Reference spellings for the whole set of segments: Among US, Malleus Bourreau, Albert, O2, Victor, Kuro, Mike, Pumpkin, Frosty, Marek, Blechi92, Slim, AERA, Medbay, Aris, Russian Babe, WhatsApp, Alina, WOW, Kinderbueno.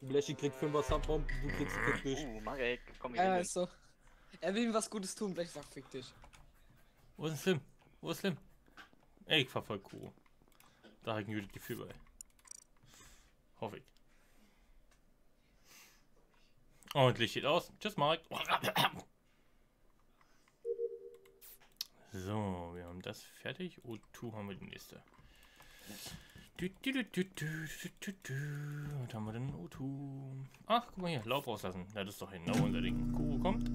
Blechi kriegt 5er Subbomb, du kriegst fick dich. Marek, komm hier hin. So. Er will ihm was Gutes tun, Blechi sagt fick dich. Wo ist Slim? Wo ist Slim? Ey, ich verfolge Kuro. Da habe ich ein gutes Gefühl bei. Hoffe ich. Und Licht geht aus. Tschüss, Marek. So, wir haben das fertig. O2 haben wir die nächste. Was haben wir denn? O2. Ach, guck mal hier. Laub rauslassen. Das ist doch genau unser Ding. Kuro kommt.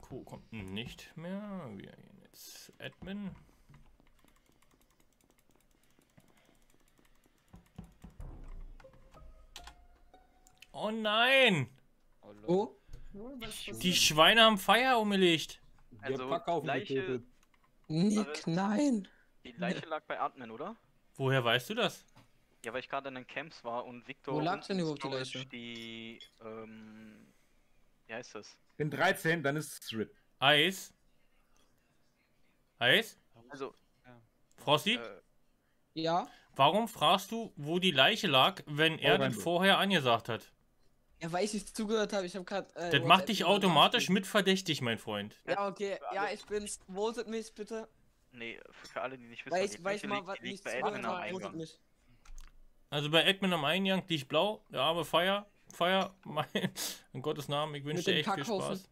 Kuro kommt nicht mehr. Wir gehen jetzt Admin. Oh nein! Oh? Die Schweine haben Feier umgelegt. Also Leiche... Nick, nein! Die Leiche lag bei Admin, oder? Woher weißt du das? Ja, weil ich gerade in den Camps war und Victor... Wo lag denn überhaupt die Leiche? Die... Wie heißt das? In 13, dann ist es RIP. Eis? Eis? Also... Frosty? Ja? Warum fragst du, wo die Leiche lag, wenn er den vorher angesagt hat? Ja, weil ich nicht zugehört habe, ich habe gerade... das macht dich automatisch mitverdächtig, mein Freund. Ja, okay, ja, ich bin's. Votet mich, bitte. Nee, für alle, die nicht wissen, die liegt bei Admin am Eingang. Also bei Admin am Eingang liegt blau, der arme Feier, mein... In Gottes Namen, ich wünsche dir echt viel Spaß.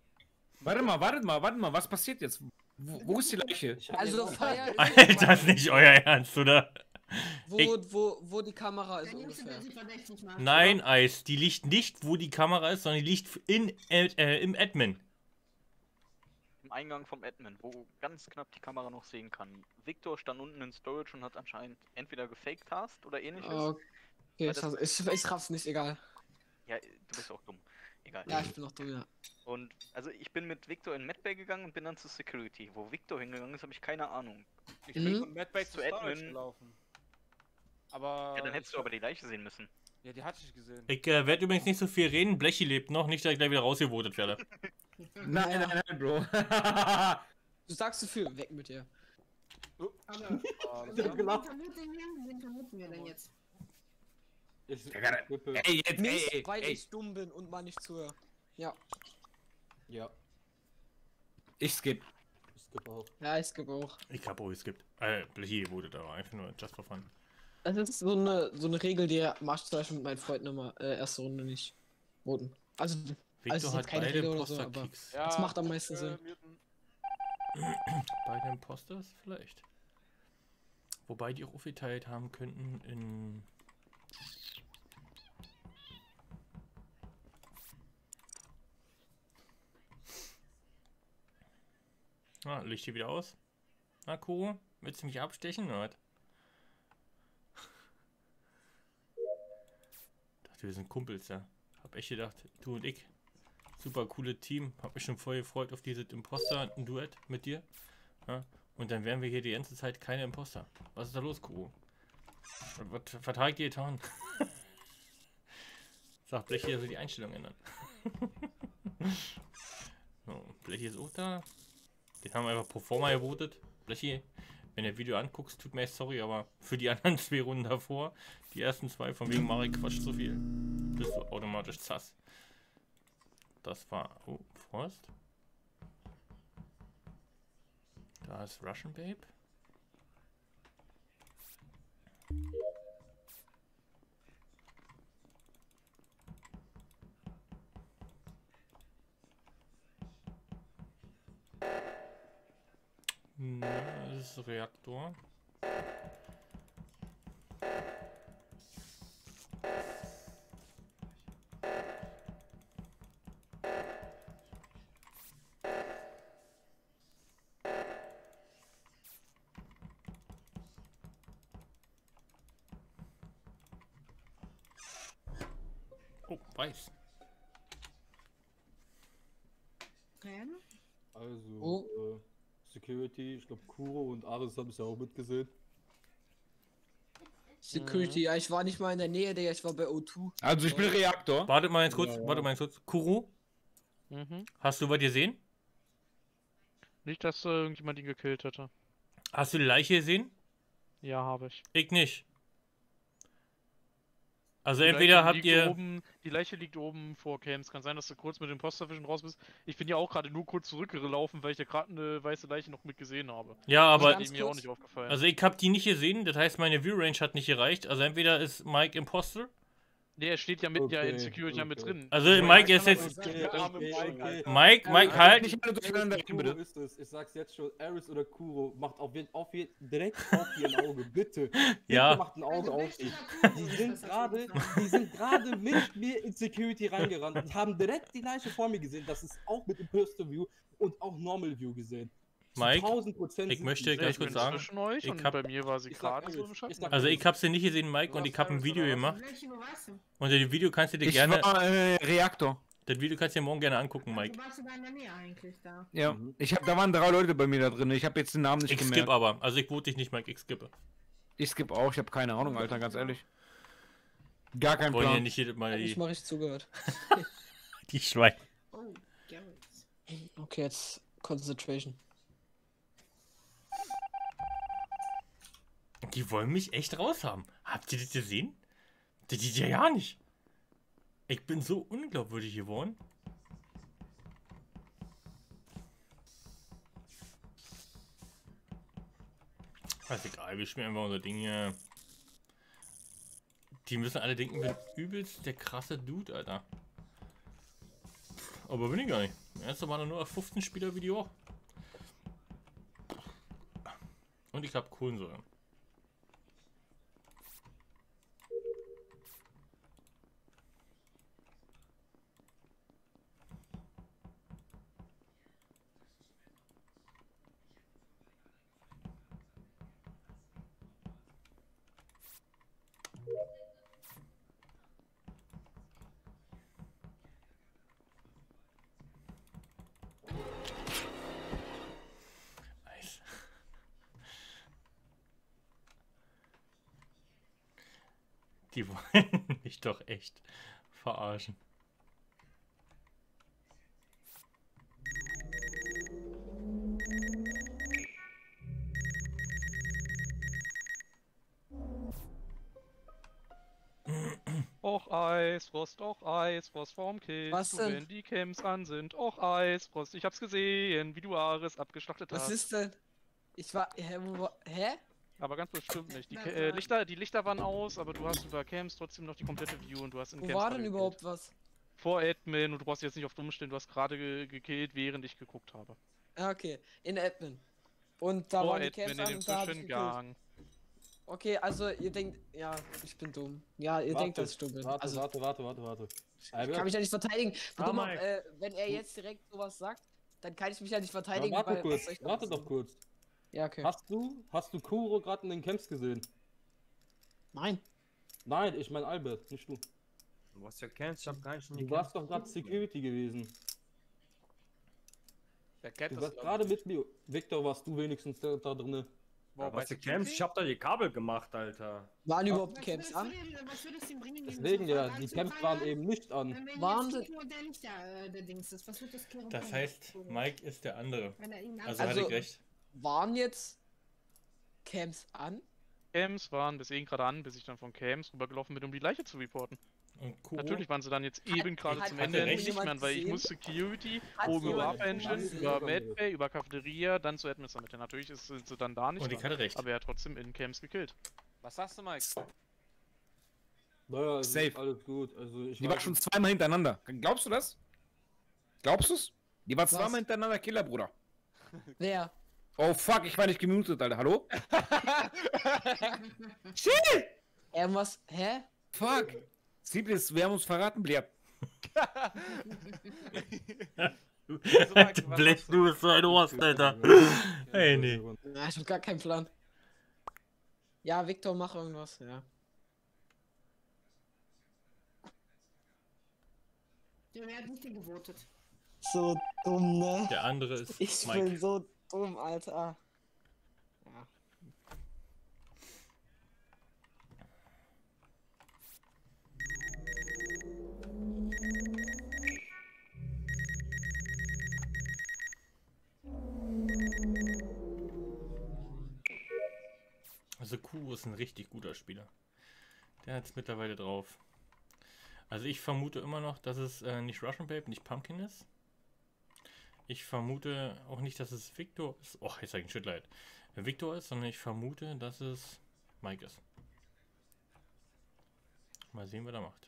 Warte mal, was passiert jetzt? Wo ist die Leiche? Also Feier... Alter, das ist nicht euer Ernst, oder? Wo die Kamera ist ungefähr. Nein, Eis, die liegt nicht, wo die Kamera ist, sondern die liegt im Admin. Im Eingang vom Admin, wo ganz knapp die Kamera noch sehen kann. Victor stand unten in Storage und hat anscheinend entweder gefaked hast oder ähnliches. Okay, ich raff's nicht, egal. Ja, du bist auch dumm. Egal. Ja, ich bin auch dumm, ja. Und, also ich bin mit Victor in Medbay gegangen und bin dann zur Security. Wo Victor hingegangen ist, habe ich keine Ahnung. Ich bin von Medbay zu Admin gelaufen. Aber ja, dann hättest du aber die Leiche sehen müssen. Ja, die hatte ich gesehen. Ich werde übrigens nicht so viel reden, Blechi lebt noch, nicht, dass ich gleich wieder rausgevotet werde. nein, Bro. Du sagst zu viel, weg mit dir. Wen vermuten wir denn jetzt? Ey, weil ich dumm bin und mal nicht zuhöre. Ja. Ja. Ich skippe. Ich skippe auch. Ja, ich skippe auch. Ich hab auch geskippt. Blechi wurde da einfach nur just for fun. Das ist so eine Regel, die machst du zum Beispiel mit meinen Freunden immer erste Runde nicht voten. Also hat keine Regel oder so, aber ja, das macht am meisten Sinn. Bei den Imposters vielleicht. Wobei die auch aufgeteilt haben könnten in... Ah, Licht hier wieder aus. Na, Kuro, willst du mich abstechen? Oder? Wir sind Kumpels, ja. Hab echt gedacht, du und ich. Super coole Team. Hab mich schon voll gefreut auf dieses Imposter-Duett mit dir. Ja? Und dann wären wir hier die ganze Zeit keine Imposter. Was ist da los, Kuro? Was habt ihr getan? Sagt Blechi, er soll die Einstellung ändern. So, Blechi ist auch da. Den haben wir einfach pro forma gebotet. Blechi, wenn du das Video anguckst, tut mir echt sorry, aber für die anderen 2 Runden davor, die ersten 2 von wegen Marek quatscht so viel, bist du automatisch zass. Das war... Oh, Frost. Da ist Russian Babe. Na, das ist Reaktor. Oh, weiß. Also... Oh. Security, ich glaube Kuro und Aris haben es ja auch mitgesehen. Security, ja, ich war nicht mal in der Nähe, Digga, ich war bei O2. Also ich bin Reaktor. Wartet mal jetzt kurz, ja. Kuro, hast du was gesehen? Nicht, dass irgendjemand ihn gekillt hätte. Hast du die Leiche gesehen? Ja, habe ich. Ich nicht. Also die entweder Leiche habt ihr... Oben, die Leiche liegt oben vor Camps. Kann sein, dass du kurz mit dem Posterfischen raus bist. Ich bin ja auch gerade nur kurz zurückgelaufen, weil ich ja gerade eine weiße Leiche noch mit gesehen habe. Ja, aber... Das ist mir auch nicht aufgefallen. Also ich habe die nicht gesehen, das heißt, meine View-Range hat nicht gereicht. Also entweder ist Mike Imposter... Nee, er steht ja mit in Security ja mit drin. Also Mike ist jetzt... Mike, halt! Nicht alle durcheinander reden, bitte. Ich sag's jetzt schon, Aris oder Kuro macht direkt auf ihr ein Auge, bitte. Ja. Macht ein Auge auf sich. Die sind gerade mit mir in Security reingerannt und haben direkt die Leiche vor mir gesehen. Das ist auch mit Imposter View und auch Normal View gesehen. Mike, ich möchte ganz kurz sagen, bei mir war sie gerade so im Schatten. Also ich habe sie nicht gesehen, Mike, und ich habe ein Video gemacht. Und das Video kannst du dir gerne... Reaktor. Das Video kannst du dir morgen gerne angucken, Mike. Du warst in der Nähe eigentlich da. Ja, da waren 3 Leute bei mir da drin, ich habe jetzt den Namen nicht gemerkt. Ich skippe aber, also ich vote dich nicht, Mike, ich skippe. Ich skippe auch, ich habe keine Ahnung, Alter, ganz ehrlich. Gar keinen Plan. Ja nicht jedes Mal ich mal richtig zugehört. Die Schweine. Okay, jetzt Concentration. Die wollen mich echt raushaben. Habt ihr das gesehen? Das geht ja nicht. Ich bin so unglaubwürdig geworden. Ist egal, wir spielen einfach unser Ding hier. Die müssen alle denken, wir sind übelst der krasse Dude, Alter. Aber bin ich gar nicht. Erst waren nur 15 Spieler wie die auch. Und ich hab Kohlensäure. Die wollen mich doch echt verarschen. Och Eis, Frost, och Eis, Frost vorm Kill. Was denn? Wenn die Camps an sind, och Eis, Frost, ich hab's gesehen, wie du Aris abgeschlachtet hast. Was ist denn? Ich war... Hä? Aber ganz bestimmt nicht. Die Lichter waren aus, aber du hast über Camps trotzdem noch die komplette View und du hast in Camps... Wo war denn überhaupt was? Vor Admin und du brauchst jetzt nicht auf dumm stehen, du hast gerade gekillt, während ich geguckt habe. Okay, in Admin. Und da waren die Camps an und da hab ich gekillt. Okay, also ihr denkt... Ja, ich bin dumm. Ja, ihr denkt, dass ich dumm bin. Warte. Ich kann mich ja nicht verteidigen. Wenn er jetzt direkt sowas sagt, dann kann ich mich ja nicht verteidigen. Warte doch kurz. Ja, okay. Hast du Kuro gerade in den Camps gesehen? Nein. Nein, ich meine Albert, nicht du. Du warst ja Camps, ich hab gar nicht. Du warst doch gerade Security gewesen. Du warst gerade mit mir. Victor, warst du wenigstens da drin? Wow, weißt du Camps? Ich hab da die Kabel gemacht, Alter. Waren überhaupt Camps an? Deswegen ja, die Camps waren eben nicht an. Wahnsinn. Das heißt, Mike ist der andere. Also hatte ich recht. Waren jetzt Camps an? Camps waren bis eben gerade an, bis ich dann von Camps rübergelaufen bin, um die Leiche zu reporten. Natürlich waren sie dann jetzt eben gerade zum Ende nicht mehr an, weil ich musste Security, oben über Engine, über Medbay, über Cafeteria, dann zu Admin Summit. Natürlich sind sie dann da nicht mehr. Und ich hatte recht. Aber er hat trotzdem in Camps gekillt. Was sagst du, Mike? Naja, safe. Alles gut. Also ich war schon zweimal hintereinander. Glaubst du das? Glaubst du's? Die war zweimal hintereinander Killer, Bruder. Wer? Oh fuck, ich war nicht gemutet, Alter. Hallo? Chill! Irgendwas. Hä? Fuck! Sieblis, wir haben uns verraten, Bleab. Blech, du bist so ein Horst, Alter. Ey, nee. Na, ich hab gar keinen Plan. Ja, Victor, mach irgendwas, ja. Der hat nicht gewotet. So dumm, ne? Der andere ist. Ich Mike. Bin so dumm. Alter. Ja. Also Kuro ist ein richtig guter Spieler. Der hat's mittlerweile drauf. Also ich vermute immer noch, dass es nicht Russian Babe, nicht Pumpkin ist. Ich vermute auch nicht, dass es Victor ist. Och, jetzt sag ich ein Shitleid. Victor ist, sondern ich vermute, dass es Mike ist. Mal sehen, was er macht.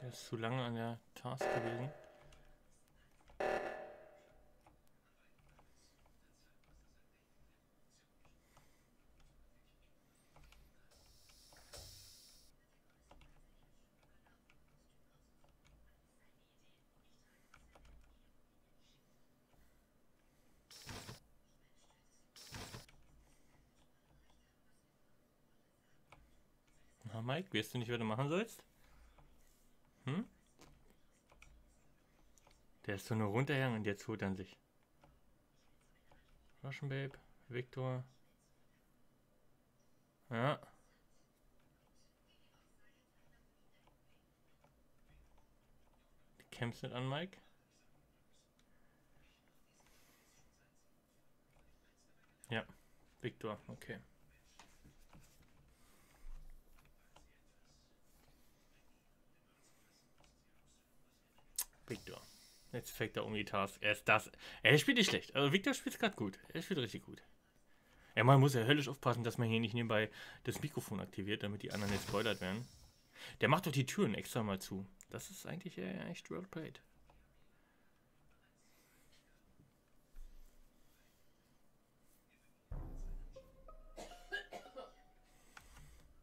Der ist zu lange an der Task gewesen. Na Mike, weißt du nicht, was du machen sollst? Hm? Der ist so nur runtergegangen und jetzt holt er sich. Russian Babe, Victor. Ja. Du kämpfst nicht an, Mike. Ja, Victor, okay. Victor. Jetzt fängt er um die Task. Er ist das. Er spielt nicht schlecht. Also Victor spielt gerade gut. Er spielt richtig gut. Ja, man muss ja höllisch aufpassen, dass man hier nicht nebenbei das Mikrofon aktiviert, damit die anderen nicht spoilert werden. Der macht doch die Türen extra mal zu. Das ist eigentlich echt well played.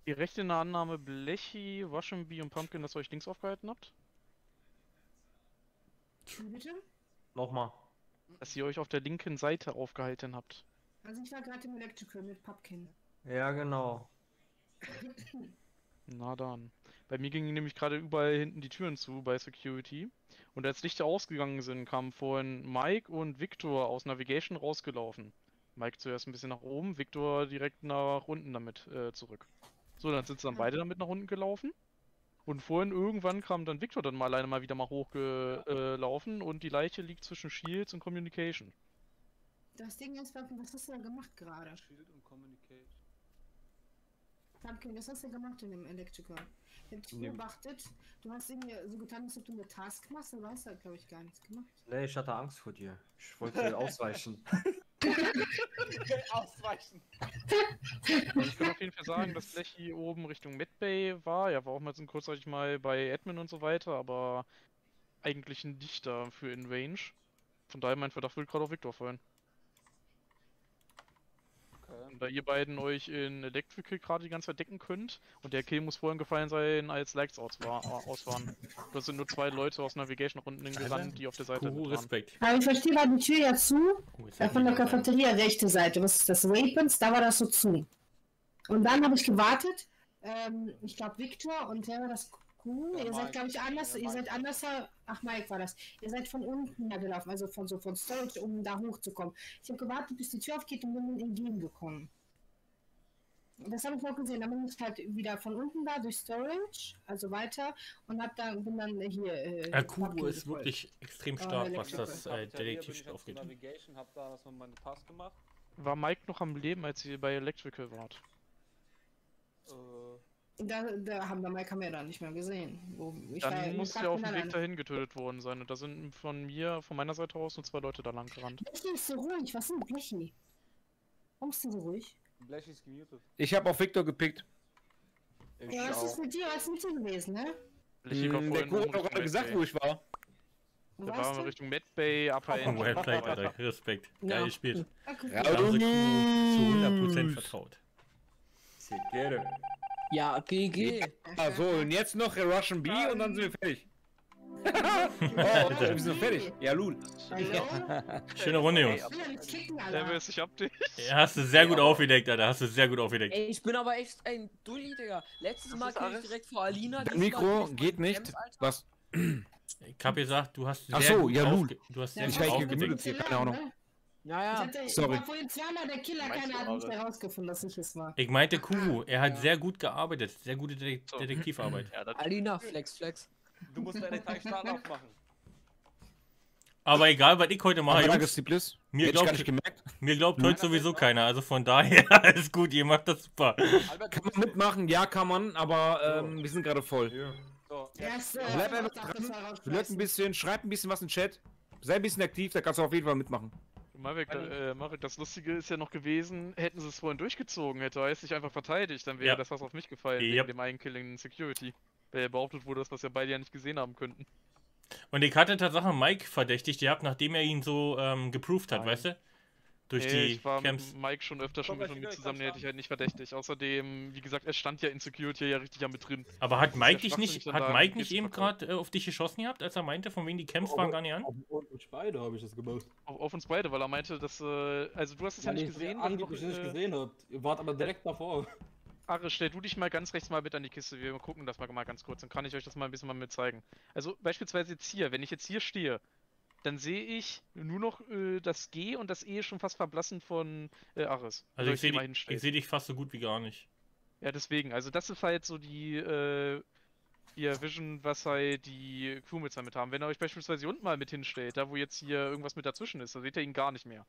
Die rechte in der Annahme Blechi, Russian Babe und Pumpkin, dass ihr euch links aufgehalten habt? Bitte? Nochmal. Dass ihr euch auf der linken Seite aufgehalten habt. Also ich war gerade im Electrical mit Pumpkin. Ja, genau. Na dann. Bei mir gingen nämlich gerade überall hinten die Türen zu bei Security. Und als Lichter ausgegangen sind, kamen vorhin Mike und Victor aus Navigation rausgelaufen. Mike zuerst ein bisschen nach oben, Victor direkt nach unten damit zurück. So, dann sind sie dann beide damit nach unten gelaufen. Und vorhin irgendwann kam dann Victor dann mal alleine mal wieder mal hochgelaufen und die Leiche liegt zwischen Shields und Communication. Das Ding ist, Pumpkin, was hast du da gemacht gerade? Shield und Communication. Pumpkin, was hast du gemacht in dem Electrical? Ich hab dich beobachtet, du hast irgendwie so getan, als ob du eine Task machst, aber hast da glaube ich gar nichts gemacht. Nee, ich hatte Angst vor dir. Ich wollte dir ausweichen. Ausweichen. Also ich kann auf jeden Fall sagen, dass Blechi oben Richtung Medbay war. Er war auch mal so kurzzeitig mal bei Admin und so weiter, aber eigentlich ein Dichter für in Range. Von daher mein Verdacht würde gerade auf Victor fallen. Okay. Und da ihr beiden euch in Electrical gerade die ganze Zeit decken könnt und der Kill muss vorhin gefallen sein, als Likes aus waren. Da sind nur zwei Leute aus Navigation nach unten gerannt, die auf der Seite mit Respekt. Aber ich verstehe mal die Tür ja zu, da von der Cafeteria rechte Seite, was ist das, Rapens, da war das so zu. Und dann habe ich gewartet, ich glaube Victor und wer war das? Cool. Ihr seid glaube ich anders, ihr seid anders, ach Mike war das, ihr seid von unten hergelaufen, also von so von Storage, um da hochzukommen. Ich habe gewartet, bis die Tür aufgeht und bin entgegengekommen. Das habe ich noch gesehen, dann bin ich halt wieder von unten da durch Storage, also weiter und bin dann hier... Kuro ist wirklich extrem stark, was das Detektiv aufgeht. War Mike noch am Leben, als ihr bei Electrical wart? Da haben wir Mike ja dann nicht mehr gesehen. Dann muss ja auf dem Weg dahin getötet worden sein. Und da sind von meiner Seite aus, nur zwei Leute da lang gerannt. Blechi ist so ruhig. Was ist denn Blechi? Warum ist denn so ruhig? Blechi ist gemutet. Ich habe auf Victor gepickt. Ja, was ist mit dir? Was ist mit dir gewesen, ne? Der Kuro hat doch gerade gesagt, wo ich war. Da waren wir Richtung Medbay, Upper End. Wellplayed, Alter. Respekt. Geil gespielt. Ja, da haben sie Kuro zu 100% vertraut. Sehr gerne. Ja, GG. Also und jetzt noch Russian B und dann sind wir fertig. Oh, und dann sind wir fertig. Ja, Lul. Schöne Runde, Jungs. Der will sich abdeckt. Hast du sehr gut aufgedeckt, Alter. Hast du sehr gut aufgedeckt. Ey, ich bin aber echt ein Dulli, Digga. Letztes Mal kam ich direkt vor Alina. Das Mikro geht nicht. Was? Ich hab gesagt, du hast sehr gut aufgedeckt. Du hast sehr gut aufgedeckt. Keine Ahnung. Naja, sorry. Ich habe vorhin zweimal der Killer, keiner hat mich herausgefunden, dass ich es war. Ich meinte Kuro, er hat sehr gut gearbeitet, sehr gute Detektivarbeit. Ja, Alina, Flex. Du musst deine Teilstahl aufmachen. Aber egal, was ich heute mache, Jungs, mir glaubt heute sowieso keiner, also von daher alles gut, ihr macht das super. Albert, kann man mitmachen? Ja, kann man, aber wir sind gerade voll. Ja. So, bleib einfach dran, blöd ein bisschen, schreib ein bisschen was in den Chat, sei ein bisschen aktiv, da kannst du auf jeden Fall mitmachen. Marek, Marek, das Lustige ist ja noch gewesen, hätten sie es vorhin durchgezogen, hätte er sich einfach verteidigt, dann wäre das was auf mich gefallen, wegen dem Eigenkilling Security, weil er behauptet wurde, dass wir das ja beide ja nicht gesehen haben könnten. Und ich hatte tatsächlich Mike verdächtigt, ihr habt, nachdem er ihn so geproved hat, weißt du? Durch die Camps. Ich war Mike schon öfter schon mit mir zusammen, hätte ich halt nicht verdächtig. Außerdem, wie gesagt, er stand ja in Security ja richtig mit drin. Aber hat Mike dich nicht, eben gerade auf dich geschossen gehabt, als er meinte, von wegen die Camps waren gar nicht an? Auf uns beide habe ich das gemacht. Auf uns beide, weil er meinte, dass, also du hast es ja nicht gesehen. Angeblich nicht gesehen habt, ihr wart aber direkt davor. Aris, stell du dich mal ganz rechts mal mit an die Kiste, wir gucken das mal ganz kurz, dann kann ich euch das mal ein bisschen mit zeigen. Also beispielsweise jetzt hier, wenn ich jetzt hier stehe, dann sehe ich nur noch das G und das E schon fast verblassen von Aris. Also ich sehe dich fast so gut wie gar nicht. Ja, deswegen, also das ist halt so die Vision, was halt die Crewmates damit haben. Wenn ihr euch beispielsweise hier unten mal mit hinstellt, da wo jetzt hier irgendwas mit dazwischen ist, dann seht ihr ihn gar nicht mehr.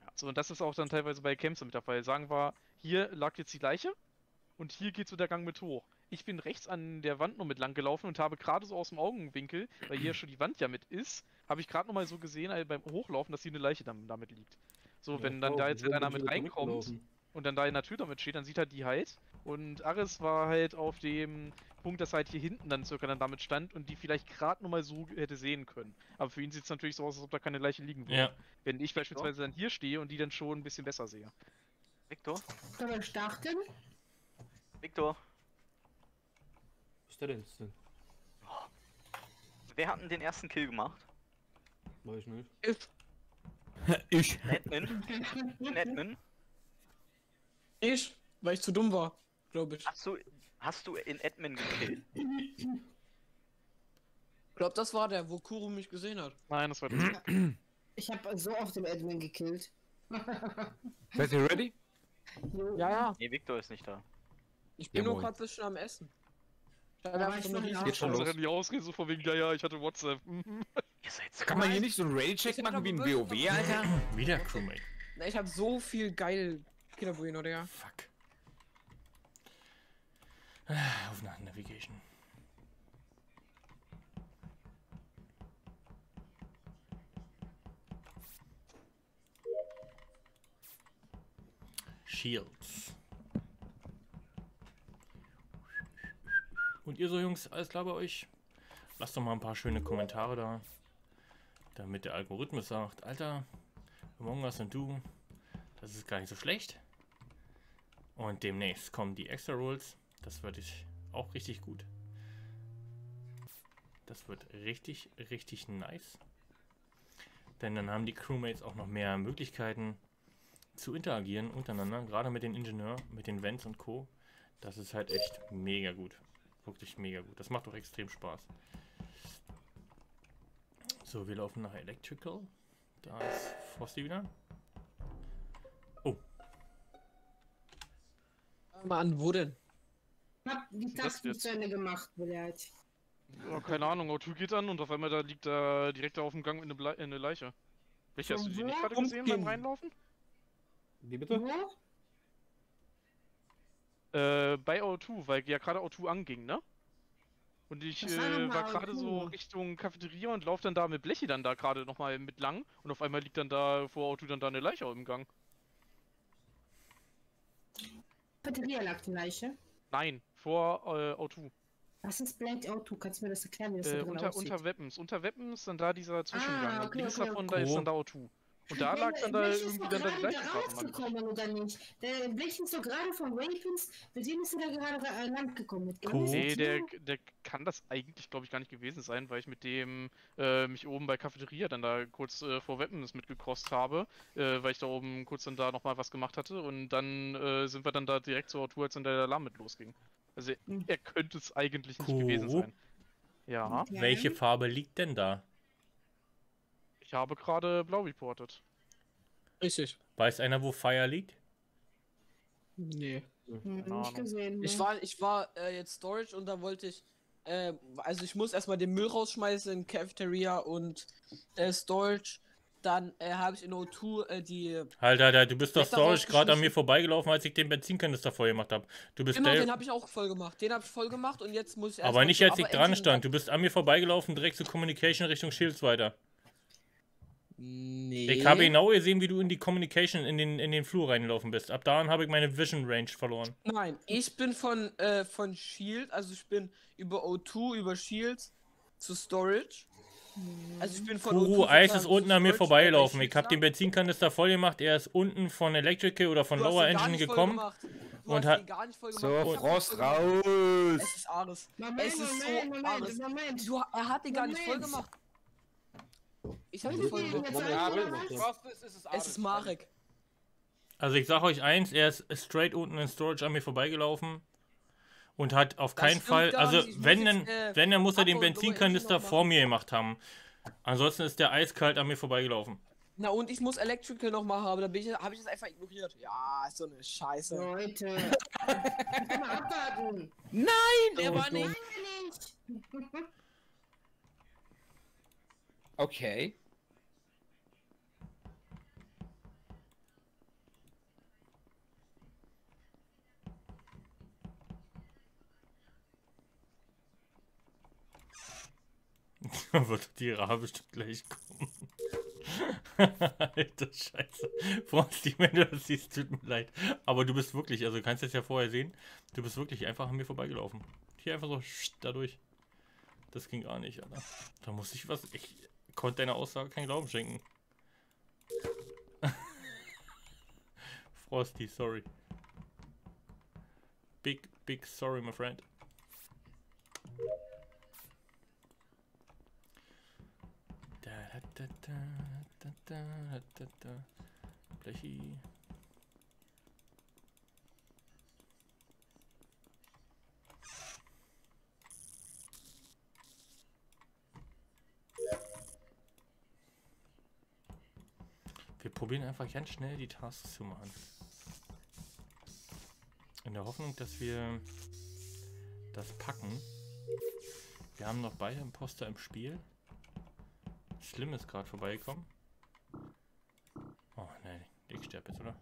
Ja, so, und das ist auch dann teilweise bei Camps mit der Fall. Sagen wir, hier lag jetzt die Leiche. Und hier geht so der Gang mit hoch. Ich bin rechts an der Wand noch mit lang gelaufen und habe gerade so aus dem Augenwinkel, weil hier schon die Wand ja mit ist, habe ich gerade noch mal so gesehen beim Hochlaufen, dass hier eine Leiche damit liegt. So, ja, wenn dann da jetzt einer mit reinkommt und dann da in der Tür damit steht, dann sieht er die halt. Und Aris war halt auf dem Punkt, dass er halt hier hinten dann circa damit stand und die vielleicht gerade noch mal so hätte sehen können. Aber für ihn sieht es natürlich so aus, als ob da keine Leiche liegen würde. Ja. Wenn ich beispielsweise dann hier stehe und die dann schon ein bisschen besser sehe. Victor? Kann man starten? Victor. Was ist der denn? Wer hat denn den ersten Kill gemacht? Weiß ich nicht. Ich. Netman. Ich, weil ich zu dumm war, glaube ich. Hast du in Admin gekillt? Ich glaube, das war der, wo Kuro mich gesehen hat. Nein, das war der. Ich habe so oft im Admin gekillt. Seid ihr ready? Ja. Nee, Victor ist nicht da. Ich bin nur gerade zwischen am Essen. Da ich noch nicht. Geht schon los. Die Ausrede so von wegen, ja, ich hatte WhatsApp. Kann man hier nicht so einen Raid-Check machen wie ein WoW, Alter? Wieder Crewmate. Na, ich hab so viel geil Kinderbueno, Digga. Fuck. Auf nach Navigation. Shields. Und ihr so Jungs, alles klar bei euch? Lasst doch mal ein paar schöne Kommentare da, damit der Algorithmus sagt, Alter, Among Us und du, das ist gar nicht so schlecht. Und demnächst kommen die Extra Rolls, das wird auch richtig gut. Das wird richtig, richtig nice. Denn dann haben die Crewmates auch noch mehr Möglichkeiten zu interagieren untereinander, gerade mit den Ingenieuren, mit den Vents und Co. Das ist halt echt mega gut. Wirklich mega gut. Das macht doch extrem Spaß. So, wir laufen nach Electrical. Da ist Frosty wieder. Oh. Mal an, wo denn? Ich hab die Tasten zu Ende gemacht, vielleicht. Oh, keine Ahnung, Auto geht an und auf einmal da liegt da direkt auf dem Gang eine Leiche. Welche, hast du die nicht gerade gesehen beim Reinlaufen? Wie bitte? Wo? Bei O2, weil ja gerade O2 anging, ne? Und ich war gerade so Richtung Cafeteria und lauf dann da mit Blechi dann da gerade nochmal mit lang und auf einmal liegt dann da vor O2 dann da eine Leiche im Gang. Cafeteria lag die Leiche? Nein, vor O2. Was ist Blanked O2? Kannst du mir das erklären, wie das da drin aussieht? Unter Weapons dann da dieser Zwischengang. Okay, links davon da ist dann da O2. Und da lag dann da irgendwie dann das Gleiche rausgekommen oder nicht? Der Blechi ist doch gerade von Ravens, mit dem ist er da gerade an Land gekommen. Mit nee, der kann das eigentlich, glaube ich, gar nicht gewesen sein, weil ich mit dem mich oben bei Cafeteria dann da kurz vor Weapons mitgecrossed habe, weil ich da oben kurz dann da nochmal was gemacht hatte und dann sind wir dann da direkt zur Tour, als dann der Alarm mit losging. Also er könnte es eigentlich nicht gewesen sein. Ja. Welche Farbe liegt denn da? Ich habe gerade blau reportet. Richtig. Weiß einer, wo Fire liegt? Nee. Nicht gesehen. Ich war jetzt Storage und da wollte ich, also ich muss erstmal den Müll rausschmeißen in Cafeteria und Storage. Dann habe ich in O2 die... Alter, du bist doch Storage gerade an mir vorbeigelaufen, als ich den Benzinkanister voll gemacht habe. Genau, den habe ich auch voll gemacht. Den habe ich voll gemacht und jetzt muss ich... Aber nicht, als ich dran stand. Du bist an mir vorbeigelaufen, direkt zur Communication Richtung Shields weiter. Nee. Ich habe genau gesehen, wie du in die Communication, in den Flur reingelaufen bist. Ab da habe ich meine Vision Range verloren. Nein, ich bin von Shield, also ich bin über O2, über Shields zu Storage. Also ich bin von Kuro, Eis ist unten an mir vorbeigelaufen. Ich habe den Benzinkanister voll gemacht. Er ist unten von Electrical oder von Lower Engine gekommen. Und hat so Frost raus. Es ist Aris. Moment. Er hat den gar nicht voll gemacht. Ich habe ihn voll gemacht. Es ist Marek. Also ich sag euch eins, er ist straight unten in Storage an mir vorbeigelaufen. Und hat auf keinen Fall, also wenn, dann muss er den Benzinkanister vor mir gemacht haben. Ansonsten ist der eiskalt an mir vorbeigelaufen. Na und ich muss Electrical nochmal haben, da habe ich das einfach ignoriert. Ja, ist so eine Scheiße. Leute. Mal abwarten. Nein, der war nicht. Okay. Da wird die Ra bestimmt gleich kommen. Alter Scheiße. Frosty, wenn du das siehst, tut mir leid. Aber du bist wirklich, also du kannst das ja vorher sehen, du bist wirklich einfach an mir vorbeigelaufen. Hier einfach so dadurch. Das ging gar nicht, Alter. Da musste ich was. Ich konnte deiner Aussage keinen Glauben schenken. Frosty, sorry. Big, big sorry, my friend. Blechi. Wir probieren einfach ganz schnell die Tasks zu machen. In der Hoffnung, dass wir das packen. Wir haben noch beide Imposter im Spiel. Slim ist gerade vorbeigekommen. Oh nein, ich sterbe jetzt, oder?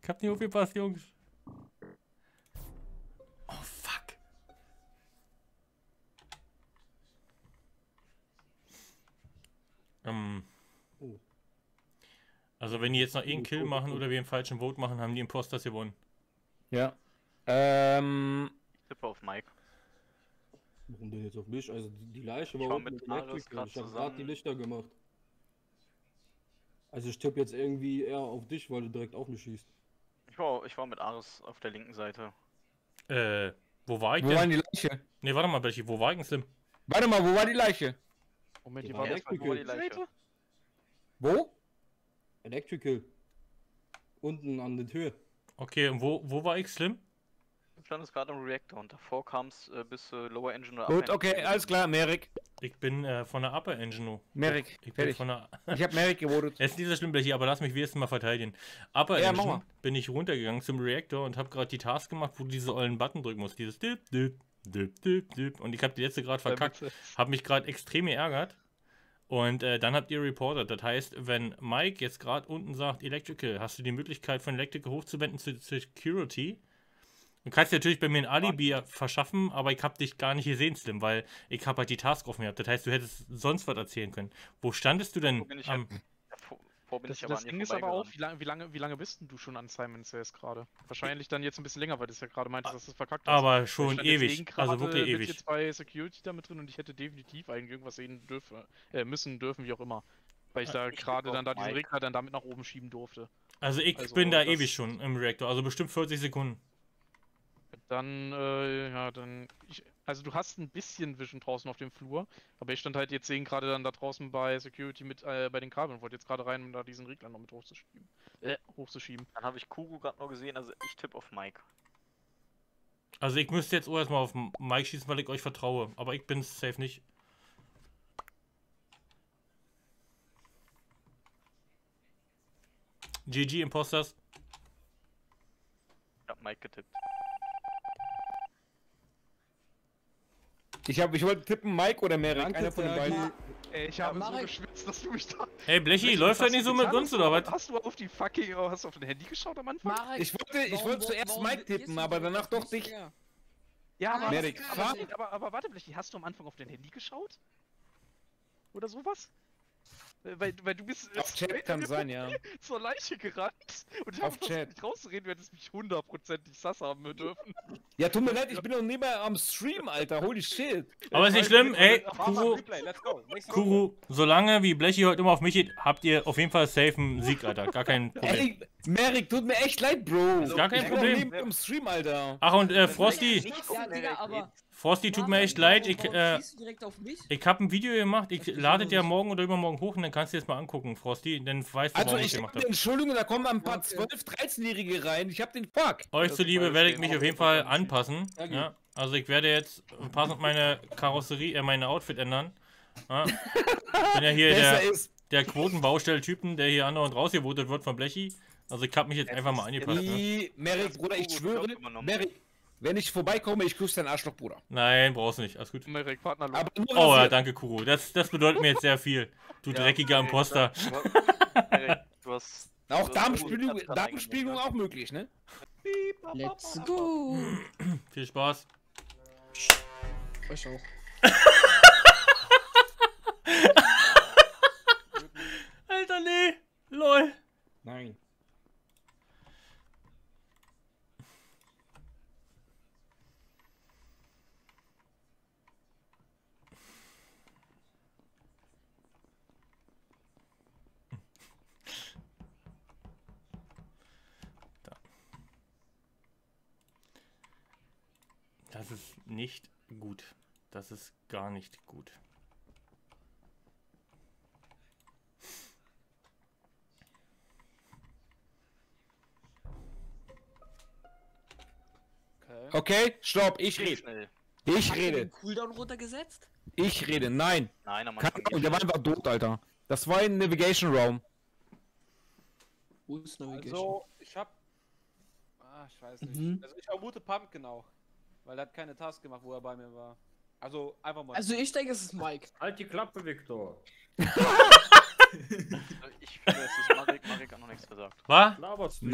Ich hab nicht aufgepasst, Jungs. Also wenn die jetzt noch irgendeinen Kill machen oder wir einen falschen Vote machen, haben die Imposters gewonnen. Ja. Ich tippe auf Mike. Warum denn jetzt auf mich? Also die Leiche war mit Elektriker. Ich hab gerade die Lichter gemacht. Also ich tippe jetzt irgendwie eher auf dich, weil du direkt auf mich schießt. Ich war mit Aris auf der linken Seite. Wo war ich denn? Wo war die Leiche? Ne, warte mal, Blechi, wo war ich denn, Slim? Warte mal, wo war die Leiche? Moment, die war Elektriker. Wo? Electrical. Unten an der Tür. Okay, und wo war ich, Slim? Ich stand gerade im Reactor und davor kam es bis Lower Engine oder Upper Engine. Gut, okay, alles klar, Marek. Ich bin von der Upper Engine. Marek, ich hab Marek gewotet. Es ist nicht so schlimm, Blechi, aber lass mich wenigstens mal verteidigen. Upper Engine bin ich runtergegangen zum Reactor und hab gerade die Task gemacht, wo du diese ollen Button drücken musst. Dieses Dip, Dip, Dip. Und ich hab die letzte gerade verkackt. Hab mich gerade extrem geärgert. Und dann habt ihr reportet. Das heißt, wenn Mike jetzt gerade unten sagt, Electrical, hast du die Möglichkeit von Electrical hochzuwenden zu Security. Du kannst natürlich bei mir ein Alibi verschaffen, aber ich habe dich gar nicht gesehen, Slim, weil ich habe halt die Task offen gehabt. Das heißt, du hättest sonst was erzählen können. Wo standest du denn? Das Ding ist aber auch, wie lange bist denn du schon an Simon Says gerade? Wahrscheinlich dann jetzt ein bisschen länger, weil das ja gerade meintest, dass das verkackt ist. Aber schon ewig, also wirklich ewig. Ich jetzt bei Security da mit drin und ich hätte definitiv eigentlich irgendwas sehen dürfen, müssen, wie auch immer. Weil ich da gerade dann da diesen Regler dann damit nach oben schieben durfte. Also ich bin da ewig schon im Reaktor, also bestimmt 40 Sekunden. Dann, ja, dann... Also du hast ein bisschen Vision draußen auf dem Flur, aber ich stand halt jetzt eben gerade dann da draußen bei Security mit bei den Kabeln und wollte jetzt gerade rein, um da diesen Regler noch mit hochzuschieben. Dann habe ich Kuro gerade noch gesehen, also ich tippe auf Mike. Also ich müsste jetzt erstmal auf Mike schießen, weil ich euch vertraue, aber ich bin's safe nicht. GG Imposters. Ich hab Mike getippt. Ich wollte tippen, Mike oder Marek, einer von den beiden. Ey, ich habe so geschwitzt, dass du mich da... Ey, Blechi, läuft das nicht so mit uns, oder was? Hast du auf die fucking... Hast du auf dein Handy geschaut am Anfang? Marek, ich wollte zuerst Mike tippen, aber danach doch dich. Ja, Marek. Aber warte, Blechi, hast du am Anfang auf dein Handy geschaut? Oder sowas? Weil du bist auf Chat kann sein, ja. Zur Leiche gerannt und ich habe versucht, nicht rauszureden, du hättest mich hundertprozentig sass haben dürfen. Ja, tut mir leid, ich bin doch nebenbei am Stream, Alter, holy shit. Aber ist nicht schlimm, ey, Kuro, solange wie Blechi heute immer auf mich geht, habt ihr auf jeden Fall safe einen Sieg, Alter, gar kein Problem. Ey, Marek, tut mir echt leid, Bro. Ist gar kein Problem. Ich bin am Stream, Alter. Ach, und Frosty. Frosty, tut mir echt leid, ich hab ein Video gemacht, ich lade dir morgen oder übermorgen hoch und dann kannst du dir das mal angucken, Frosty, dann weißt du, warum ich gemacht habe. Entschuldigung, da kommen ein paar 12-, 13-Jährige rein, ich hab den Fuck. Euch zuliebe werde ich mich auf jeden Fall anpassen, ja, also ich werde jetzt passend meine Karosserie, meine Outfit ändern, ja. Ich bin ja hier der Quotenbaustell-Typen, der hier andauernd rausgevotet wird von Blechi, also ich hab mich jetzt einfach mal angepasst. Ne? Marek, Bruder, ich schwöre, Marek. Wenn ich vorbeikomme, ich küsse deinen Arschloch, Bruder. Nein, brauchst nicht. Alles gut. Aber nur, oh ja, danke, Kuro. Das bedeutet mir jetzt sehr viel. Du dreckiger Imposter. Auch Darmspiegelung auch möglich, ne? Let's go. Viel Spaß. Euch auch. Alter, nee. Lol. Nein. Das ist nicht gut. Das ist gar nicht gut. Okay, stopp, ich rede. Ich rede. Cooldown runtergesetzt? Ich rede, nein. Nein, am Anfang. Und der war einfach tot, Alter. Das war ein Navigation Raum. Wo ist Navigation? Also, ich hab... Ah, ich weiß nicht. Also, ich vermute Pump, genau. Weil er hat keine Task gemacht, wo er bei mir war. Also einfach mal. Also ich denke, es ist Mike. Halt die Klappe, Victor. Ich finde, es ist Marek. Marek hat noch nichts gesagt. Was? Laberst du?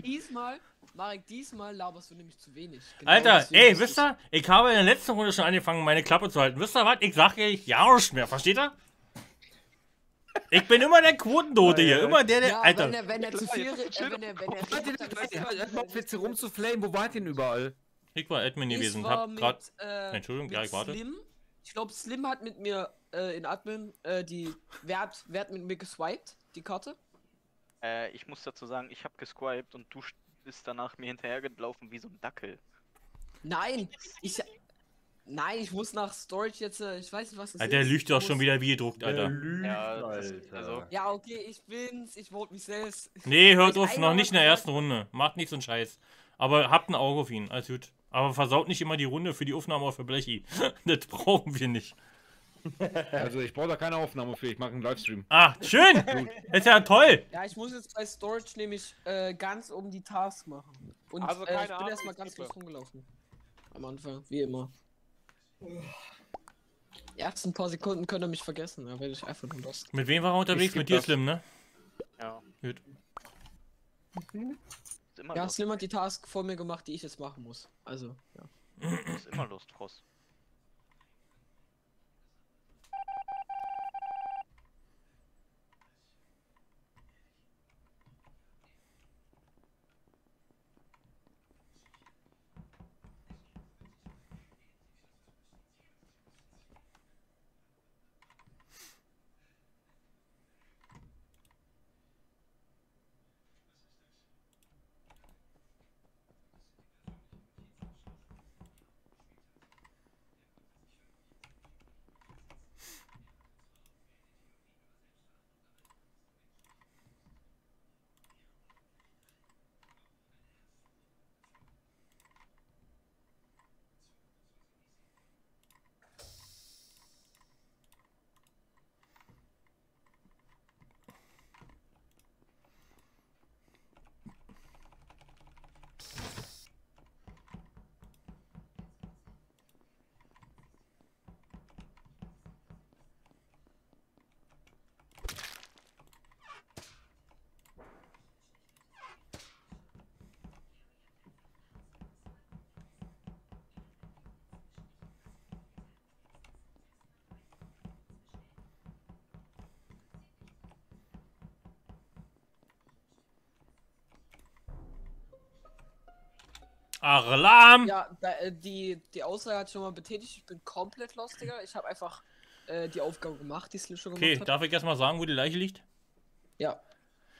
Diesmal, Marek, diesmal laberst du nämlich zu wenig. Genau, Alter, ey, wisst ihr? Ich habe in der letzten Runde schon angefangen, meine Klappe zu halten. Wisst ihr was? Ich sage euch ja nicht mehr. Versteht ihr? Ich bin immer der Quotendote hier, immer der, ja, Alter. Wenn er zu viel... Erstmal auf PC rumzuflamen, wo wart ihr denn überall? Ich war Admin gewesen, Entschuldigung, ja, ich warte. Slim. Ich glaube, Slim hat mit mir in Admin wer hat mit mir geswiped, die Karte? Ich muss dazu sagen, ich habe geswiped und du bist danach mir hinterhergelaufen wie so ein Dackel. Nein, Nein, ich muss nach Storage jetzt, ich weiß nicht, was das ist. Der lügt doch schon wieder wie gedruckt, Alter. Ja, okay, ich bin's, ich vote mich selbst. Nee, hört auf, noch nicht in der ersten Runde. Macht nichts und Scheiß. Aber habt ein Auge auf ihn, alles gut. Aber versaut nicht immer die Runde für die Aufnahme auf der Blechi. Das brauchen wir nicht. Also, ich brauche da keine Aufnahme für, ich mache einen Livestream. Ah, schön! Ist ja toll! Ja, ich muss jetzt bei Storage nämlich ganz oben die Task machen. Und also ich bin erstmal ganz kurz rumgelaufen. Am Anfang, wie immer. Die ersten paar Sekunden können mich vergessen, da werde ich einfach nur lost. Mit wem war er unterwegs? Mit dir, Slim, ne? Ja. Gut. Ja, Slim hat die Task vor mir gemacht, die ich jetzt machen muss. Also, ja. Du hast immer Lust, Frost. Alarm! Ja, die Aussage hat schon mal betätigt. Ich bin komplett lost, Digga. Ich habe einfach die Aufgabe gemacht, die Slim schon gemacht hat. Okay, darf ich erstmal sagen, wo die Leiche liegt? Ja.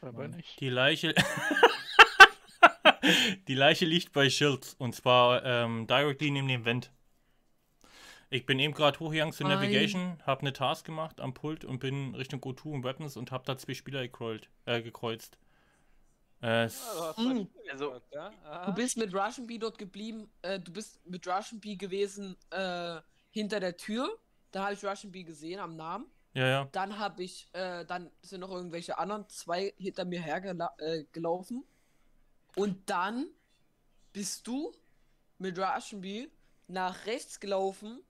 Aber nicht. Die Leiche... die Leiche liegt bei Schilds. Und zwar directly neben dem Vent. Ich bin eben gerade hochgegangen zur Navigation, habe eine Task gemacht am Pult und bin Richtung Go-To und Weapons und habe da 2 Spieler gekreuzt. Du bist mit Russian Babe dort geblieben, du bist mit Russian Babe gewesen hinter der Tür. Da habe ich Russian Babe gesehen am Namen. Ja, ja. Dann habe ich, dann sind noch irgendwelche anderen 2 hinter mir hergelaufen. Und dann bist du mit Russian Babe nach rechts gelaufen.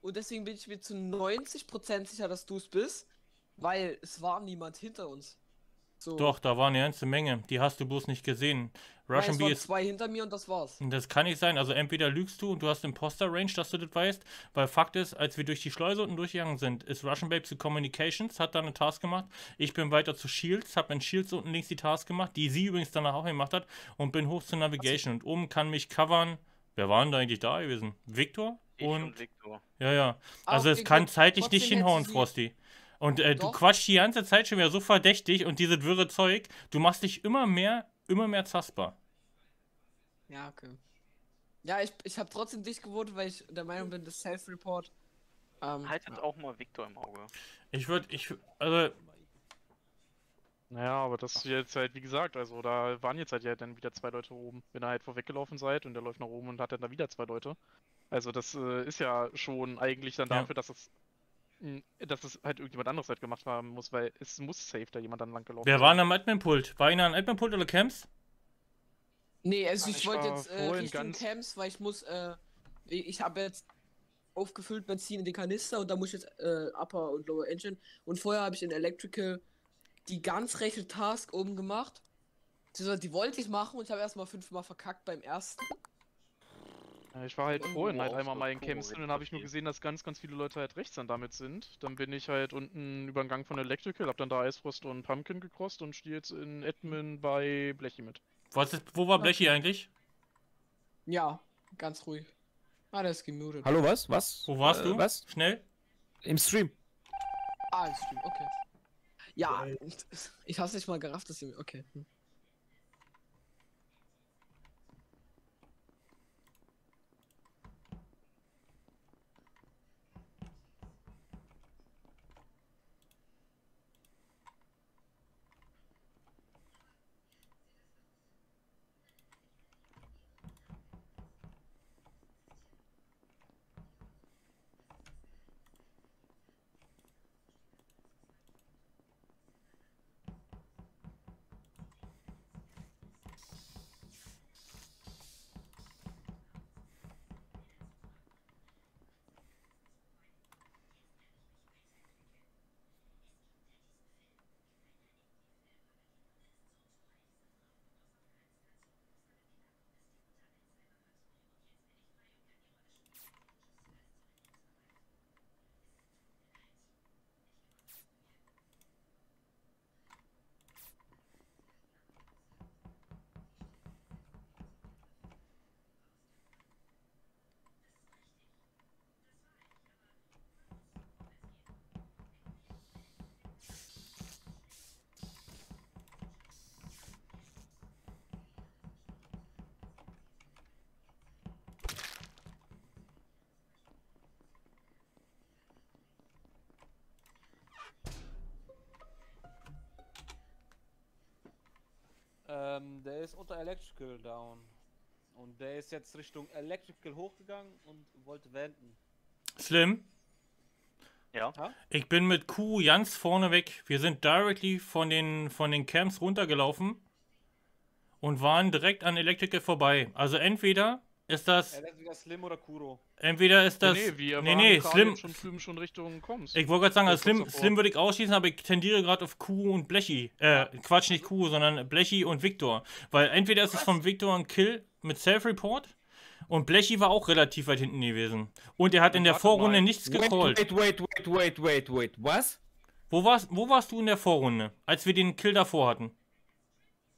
Und deswegen bin ich mir zu 90% sicher, dass du es bist, weil es war niemand hinter uns. So. Doch, da waren eine ganze Menge. Die hast du bloß nicht gesehen. Russian Babe ist 2 hinter mir und das war's. Das kann nicht sein. Also entweder lügst du und du hast Imposter-Range, dass du das weißt, weil Fakt ist, als wir durch die Schleuse unten durchgegangen sind, ist Russian Babe zu Communications, hat da eine Task gemacht. Ich bin weiter zu Shields, hab in Shields unten links die Task gemacht, die sie übrigens danach auch gemacht hat, und bin hoch zu Navigation. Und oben kann mich covern. Wer waren da eigentlich da gewesen? Victor? Und Victor. Ja, ja. Also es kann zeitlich nicht hinhauen, Frosty. Und du quatschst die ganze Zeit schon wieder so verdächtig und dieses wirre Zeug. Du machst dich immer mehr zastbar. Ja, okay. Ja, ich habe trotzdem dich gewotet, weil ich der Meinung bin, das Self-Report... Haltet auch mal Victor im Auge. Also... Naja, aber das ist jetzt halt, wie gesagt, also da waren jetzt halt ja dann wieder 2 Leute oben. Wenn ihr halt vorweggelaufen seid und der läuft nach oben und hat dann da wieder 2 Leute. Also das ist ja schon eigentlich dann dafür, dass es... Dass es halt irgendjemand anderes halt gemacht haben muss, weil es muss safe da jemand dann lang gelaufen. Wer war denn am Admin-Pult? War einer am Admin-Pult oder Camps? Nee, also ich wollte jetzt Richtung Camps, weil ich muss, ich habe jetzt aufgefüllt Benzin in den Kanister und da muss ich jetzt Upper und Lower Engine. Und vorher habe ich in Electrical die ganz rechte Task oben gemacht. Die wollte ich machen und ich habe erstmal 5-mal verkackt beim ersten. Ich war halt vorhin halt einmal mal in Camps und dann habe ich nur gesehen, dass ganz, ganz viele Leute halt rechts dann damit sind. Dann bin ich halt unten über den Gang von Electrical, hab dann da Eisfrost und Pumpkin gecrossed und stehe jetzt in Admin bei Blechi mit. Wo war Blechi eigentlich? Ja, ganz ruhig. Ah, der ist gemutet. Hallo, was? Wo warst du? Was? Schnell? Im Stream. Ah, im Stream, okay. Ja, ich hab's nicht mal gerafft, dass ihr... Okay. Der ist unter Electrical down. Und der ist jetzt Richtung Electrical hochgegangen und wollte wenden. Slim? Ja? Ich bin mit Q ganz vorne weg. Wir sind directly von den Camps runtergelaufen und waren direkt an Electrical vorbei. Also entweder ist das... Entweder Slim oder Kuro. Entweder ist das... Nee, Slim... Schon Richtung Koms. Ich wollte gerade sagen, also Slim würde ich ausschließen, aber ich tendiere gerade auf Q und Blechi. Quatsch, nicht Q, sondern Blechi und Victor. Weil entweder ist es von Victor ein Kill mit Self-Report und Blechi war auch relativ weit hinten gewesen. Und er hat in der Vorrunde nichts gecallt. Wait, was? Wo warst du in der Vorrunde, als wir den Kill davor hatten?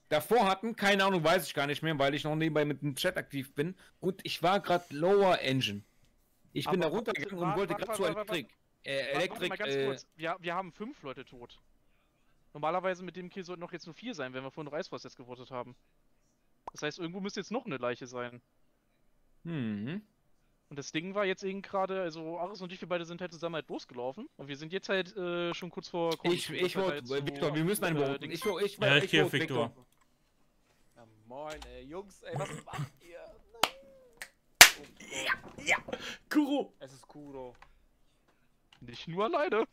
davor hatten, keine Ahnung, weiß ich gar nicht mehr, weil ich noch nebenbei mit dem Chat aktiv bin. Und ich war gerade Lower Engine. Ich bin da runtergegangen und wollte gerade zu Elektrik. Warte mal ganz kurz. Wir haben 5 Leute tot. Normalerweise mit dem Kill sollten noch jetzt nur 4 sein, wenn wir vorhin noch Eisfrost jetzt gewortet haben. Das heißt, irgendwo müsste jetzt noch eine Leiche sein. Mhm. Und das Ding war jetzt eben gerade, also Aris und ich, wir beide sind halt zusammen halt losgelaufen. Und wir sind jetzt halt schon kurz vor... Victor, wir müssen einen voten. Ich gehe auf Victor. Ja, moin, ey, Jungs, ey, was macht ihr? Ja, Kuro. Es ist Kuro. Nicht nur alleine.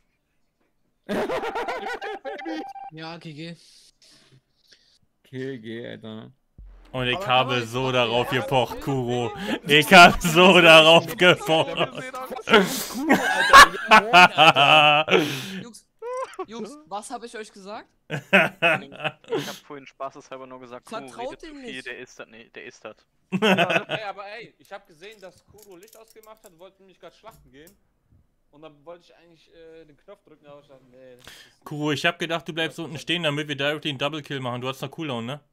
Ja, GG. GG, Alter. Und ich habe so darauf gepocht, Kuro. Ich habe so darauf gepocht. Jungs, was habe ich euch gesagt? Ich habe vorhin spaßeshalber nur gesagt, Kuro redet zu viel, der ist das. Nee, der ist das. Ey, aber ey, ich habe gesehen, dass Kuro Licht ausgemacht hat, wollte nämlich gerade schlachten gehen. Und dann wollte ich eigentlich den Knopf drücken, aber ich dachte, nee. Kuro, ich habe gedacht, du bleibst unten stehen, damit wir direkt den Double Kill machen. Du hast noch Cooldown, ne?